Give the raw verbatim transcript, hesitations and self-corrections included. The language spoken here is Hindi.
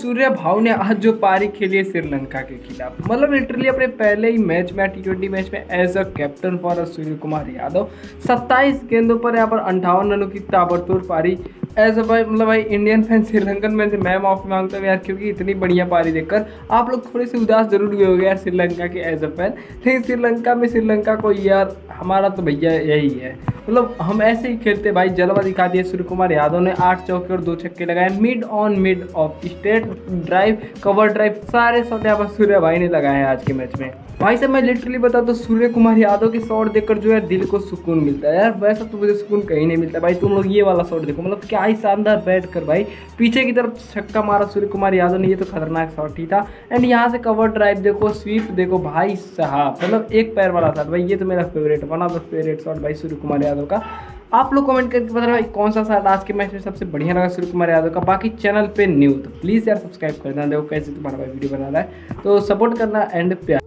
सूर्या भाव ने आज जो पारी खेली है श्रीलंका के खिलाफ, मतलब लिटरली अपने पहले ही मैच में टी ट्वेंटी मैच में as a captain for Suryakumar Yadav सत्ताईस गेंदों पर यहाँ पर अंठावन रनों की ताबड़तोड़ पारी एज अ भाई, मतलब भाई इंडियन फैन श्रीलंकन में से मैं माफी मांगता हूँ यार, क्योंकि इतनी बढ़िया पारी देखकर आप लोग थोड़े से उदास जरूर हुए होंगे यार श्रीलंका के एज अ फैन, लेकिन श्रीलंका में श्रीलंका को यार हमारा तो भैया यही है, मतलब हम ऐसे ही खेलते भाई। जलवा दिखा दिया सूर्यकुमार यादव ने, आठ चौके और दो छक्के लगाए, mid on mid off straight drive cover drive सारे शॉट यहाँ पर सूर्या भाई ने लगाए आज के मैच में। भाई साहब मैं लिटरली बताऊँ तो सूर्यकुमार यादव के शॉट देखकर जो यार दिल को सुकून मिलता है यार, वैसा तो मुझे सुकून कहीं नहीं मिलता भाई। तुम लोग ये वाला शॉट देखो, मतलब क्या ही शानदार बैट कर भाई, पीछे की तरफ छक्का मारा सूर्यकुमार यादव ने, ये तो खतरनाक शॉट ही था। एंड यहाँ से कवर ड्राइव देखो, स्वीप देखो भाई साहब, मतलब एक पैर वाला था भाई, ये तो मेरा favourite one of the favourite shot भाई सूर्यकुमार यादव का। आप लोग कमेंट करके बता रहे भाई कौन सा शॉट आज के मैच में सबसे बढ़िया लगा सूर्यकुमार यादव का। बाकी चैनल पे न्यू तो प्लीज़ यार सब्सक्राइब कर देना, देखो कैसे तुम्हारा भाई वीडियो बना रहा है तो सपोर्ट करना एंड प्यार।